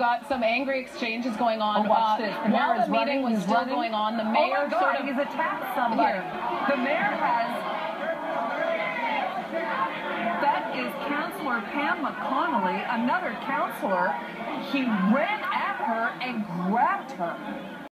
got some angry exchanges going on. Oh, watch this. The while the meeting was still going on, the mayor sort of... he's attacked somebody. Here. The mayor has... That is Councillor Pam McConnell, another councillor. He ran at her and grabbed her.